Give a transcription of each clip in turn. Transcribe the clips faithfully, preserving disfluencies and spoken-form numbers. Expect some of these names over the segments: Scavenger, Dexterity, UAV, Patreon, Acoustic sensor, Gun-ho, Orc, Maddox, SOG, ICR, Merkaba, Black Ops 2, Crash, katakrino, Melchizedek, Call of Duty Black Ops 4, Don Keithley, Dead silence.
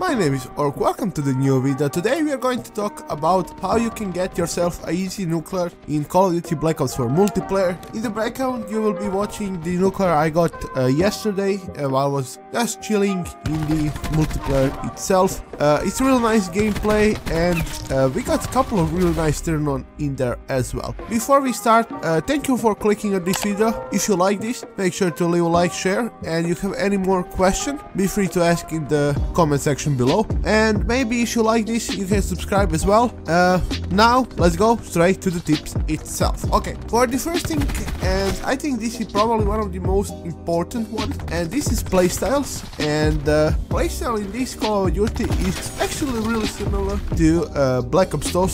My name is Orc, welcome to the new video. Today we are going to talk about how you can get yourself a easy nuclear in Call of Duty Black Ops four multiplayer. In the breakdown you will be watching the nuclear I got uh, yesterday uh, while I was just chilling in the multiplayer itself. Uh, it's real nice gameplay and uh, we got a couple of really nice turn on in there as well. Before we start, uh, thank you for clicking on this video. If you like this, make sure to leave a like, share, and if you have any more question, be free to ask in the comment section below. And maybe if you like this, you can subscribe as well. Uh, now let's go straight to the tips itself. Okay, for the first thing, and I think this is probably one of the most important ones, and this is playstyles. And uh, playstyle in this Call of Duty is actually really similar to uh, Black Ops two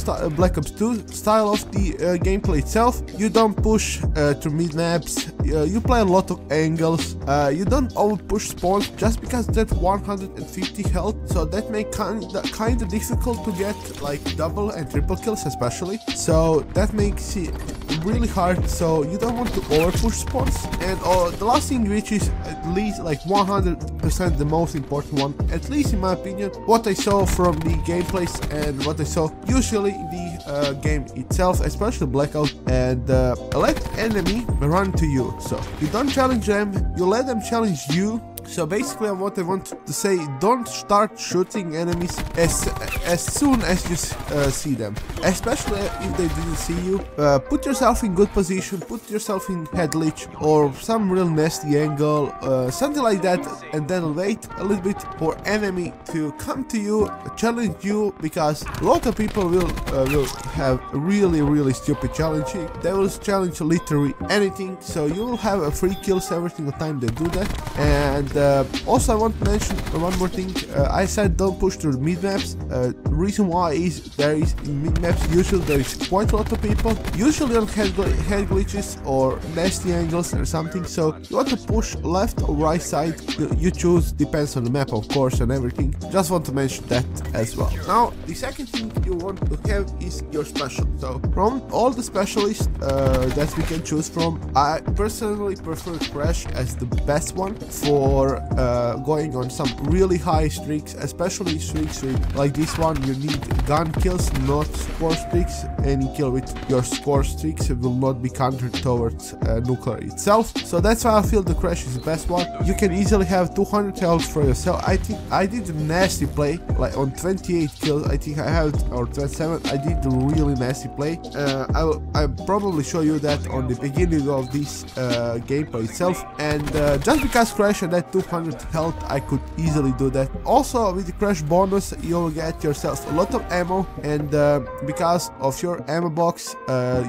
style of the uh, gameplay itself. You don't push uh, to mid maps. Uh, you play a lot of angles. Uh, you don't over push spawns just because they're one hundred fifty health, so that make kinda kinda difficult to get like double and triple kills especially. So that makes it really hard, so you don't want to over push spawns. And uh, the last thing, which is at least like one hundred percent the most important one, at least in my opinion, what I saw from the gameplays and what I saw usually in the uh, game itself, especially Blackout, and uh, let enemy run to you. So you don't challenge them, you let them challenge you. So basically what I want to say, don't start shooting enemies as as soon as you uh, see them, especially if they didn't see you. Uh, put yourself in good position, put yourself in head leech or some real nasty angle, uh, something like that, and then wait a little bit for enemy to come to you, challenge you, because a lot of people will, uh, will have really really stupid challenging. They will challenge literally anything, so you will have a free kills every single time they do that. And Uh, also, I want to mention one more thing. Uh, I said don't push through mid maps. Uh, the reason why is there is in mid maps usually there is quite a lot of people, usually on head, gl head glitches or nasty angles or something. So you want to push left or right side. You choose, depends on the map of course and everything. Just want to mention that as well. Now the second thing you want to have is your special. So from all the specialists uh, that we can choose from, I personally prefer Crash as the best one for Uh, going on some really high streaks, especially streaks with, like this one, you need gun kills, not score streaks. Any kill with your score streaks will not be countered towards uh, nuclear itself. So that's why I feel the Crash is the best one. You can easily have two hundred health for yourself. I think I did a nasty play, like on twenty-eight kills, I think I had, or twenty-seven. I did a really nasty play. Uh, I will I'll probably show you that on the beginning of this uh, gameplay itself. And uh, just because Crash and that two hundred health, I could easily do that. Also with the Crash bonus you'll get yourself a lot of ammo, and uh, because of your ammo box uh,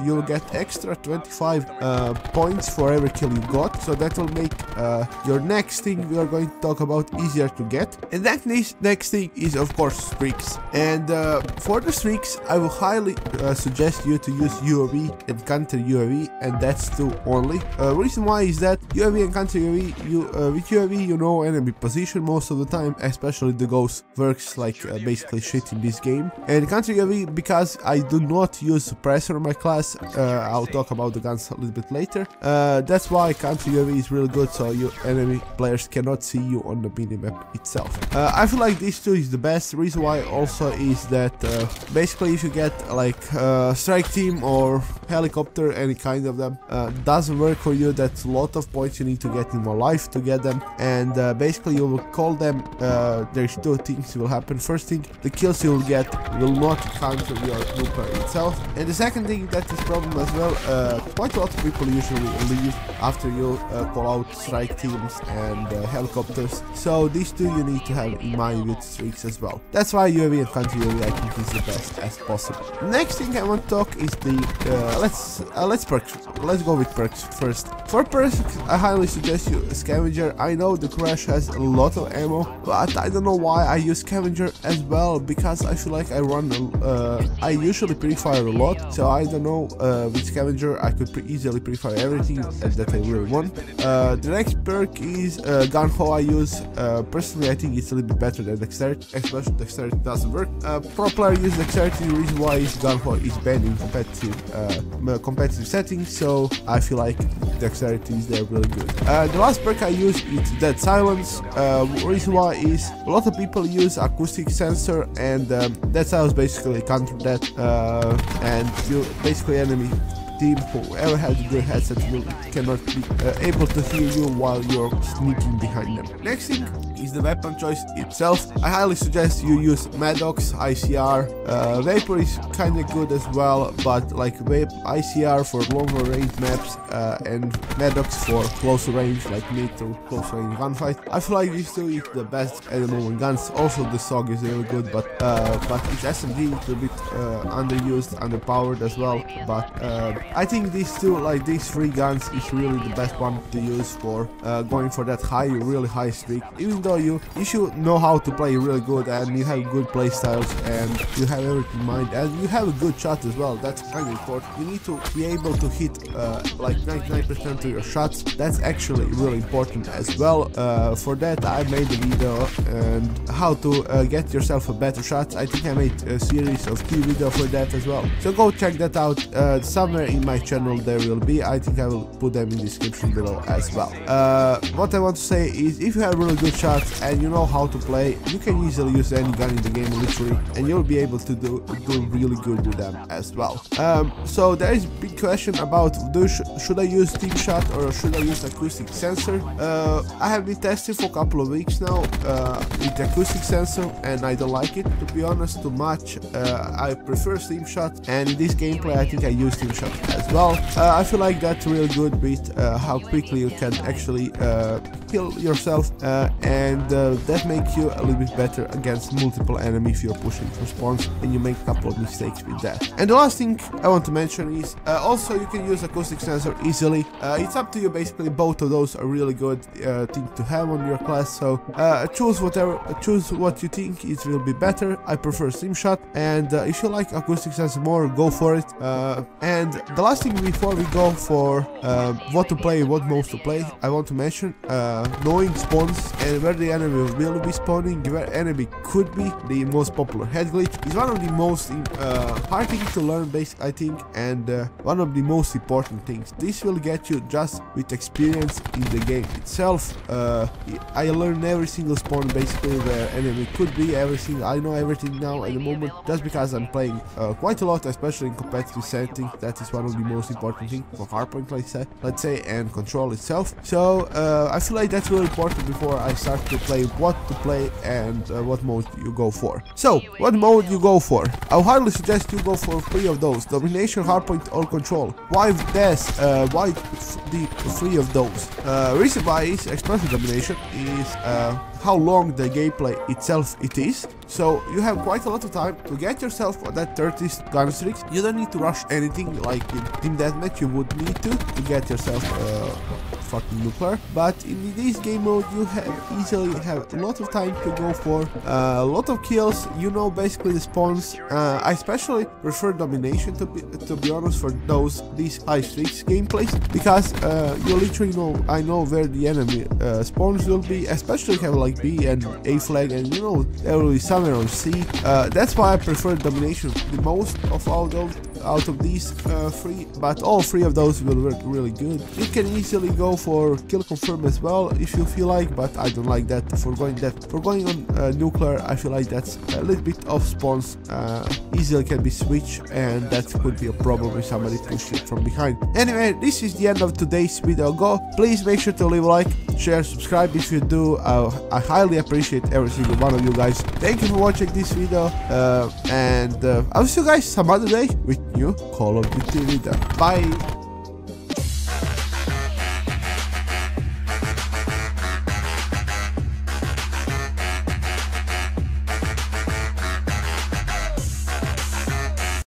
you'll get extra twenty-five uh, points for every kill you got, so that will make uh, your next thing we are going to talk about easier to get. And that next thing is of course streaks. And uh, for the streaks I will highly uh, suggest you to use U A V and counter U A V, and that's two only. Uh, reason why is that U A V and counter U A V, you, uh, with U A V you know enemy position most of the time, especially the ghost works like uh, basically shit in this game. And counter U A V, because I do not use suppressor in my class, uh, I'll talk about the guns a little bit later. Uh, that's why counter U A V is really good, so your enemy players cannot see you on the minimap itself. Uh, I feel like this two is the best. Reason why also is that uh, basically if you get like uh, strike team or helicopter, any kind of them, uh, doesn't work for you, that's a lot of points you need to get in your life to get them. And uh, basically you will call them, uh, there's two things will happen. First thing, the kills you will get will not counter your nuclear itself. And the second thing that is problem as well, uh, quite a lot of people usually leave after you uh, call out strike teams and uh, helicopters. So these two you need to have in mind with streaks as well. That's why U A V and counter U A V I think is the best as possible. Next thing I want to talk is the, uh, let's uh, let's perks, let's go with perks first. For perks I highly suggest you Scavenger. I know the Crash has a lot of ammo, but I don't know why I use Scavenger as well, because I feel like I run, uh, I usually pre-fire a lot, so I don't know, uh, with Scavenger I could pre easily pre-fire everything that I really want. Uh, the next perk is uh, Gun-ho I use. Uh, personally I think it's a little bit better than Dexterity, especially Dexterity doesn't work. Uh, pro player use Dexterity. The reason why is Gun-ho is banned in competitive, uh, competitive settings, so I feel like Dexterity is there really good. Uh, the last perk I use is Dead Silence. Uh, reason why is a lot of people use acoustic sensor, and um, Dead Silence basically counter that, uh, and you basically enemy team, whoever has their headset will cannot be uh, able to hear you while you're sneaking behind them. Next thing is the weapon choice itself. I highly suggest you use Maddox I C R. Uh, Vapor is kinda good as well, but like Vape I C R for longer range maps uh, and Maddox for closer range, like mid to close range gunfight. I feel like these two is the best at the moment guns. Also the S O G is really good, but uh, but its S M G is a bit uh, underused, underpowered as well. But uh, I think these two, like these three guns, is really the best one to use for uh, going for that high, really high streak. Even though you you should know how to play really good, and you have good play styles, and you have everything in mind, and you have a good shot as well. That's kind of important. You need to be able to hit uh, like ninety-nine percent of your shots. That's actually really important as well. Uh, for that, I made a video and how to uh, get yourself a better shot. I think I made a series of two videos for that as well. So go check that out. Uh, somewhere in my channel there will be. I think I will put them in the description below as well. Uh, what I want to say is, if you have really good shots and you know how to play, you can easily use any gun in the game literally, and you'll be able to do, do really good with them as well. Um, so there is a big question about do sh should I use team shot or should I use acoustic sensor. Uh, I have been testing for a couple of weeks now uh, with the acoustic sensor, and I don't like it, to be honest, too much. Uh, I prefer team shot, and in this gameplay I think I use team shot as well. Uh, I feel like that's really good with uh, how quickly you can actually uh, kill yourself, uh, and uh, that makes you a little bit better against multiple enemies if you're pushing for spawns and you make a couple of mistakes with that. And the last thing I want to mention is uh, also you can use acoustic sensor easily. Uh, it's up to you basically. Both of those are really good uh, thing to have on your class, so uh, choose whatever, choose what you think it will be better. I prefer Slim Shot, and uh, if you like acoustic sensor more, go for it. Uh, and the last thing before we go for uh, what to play, what modes to play, I want to mention uh, knowing spawns and where the enemy will be spawning, where enemy could be. The most popular head glitch is one of the most uh, hard things to learn, basic, I think, and uh, one of the most important things. This will get you just with experience in the game itself. Uh, I learned every single spawn basically where enemy could be, everything. I know everything now at the moment just because I'm playing uh, quite a lot, especially in competitive settings. That is one of the most important things for hardpoint, let's say, let's say, and control itself. So uh, I feel like that's really important before I start to play what to play and uh, what mode you go for. So what mode you go for? I highly suggest you go for three of those: domination, hardpoint, or control. Why this? Uh, why the three of those? Uh, reason why is expressive domination is uh, how long the gameplay itself it is. So you have quite a lot of time to get yourself on that thirtieth gun streak. You don't need to rush anything like in Team Deathmatch you would need to to get yourself uh, fucking nuclear. But in this game mode you have easily have a lot of time to go for uh, a lot of kills. You know basically the spawns. Uh, I especially prefer domination to be to be honest for those these high streaks gameplays, because uh, you literally know I know where the enemy uh, spawns will be, especially if you have like B and A flag, and you know there will be some on C. Uh, that's why I prefer domination the most of all those out of these uh, three, but all three of those will work really good. You can easily go for kill confirm as well if you feel like, but I don't like that for going that for going on uh, nuclear. I feel like that's a little bit of spawns uh, easily can be switched, and that could be a problem if somebody pushes it from behind. Anyway, this is the end of today's video. Go, please make sure to leave a like, share, subscribe if you do. Uh, I highly appreciate every single one of you guys. Thank you for watching this video, uh, and uh, I'll see you guys some other day with new Call of Duty video. Bye!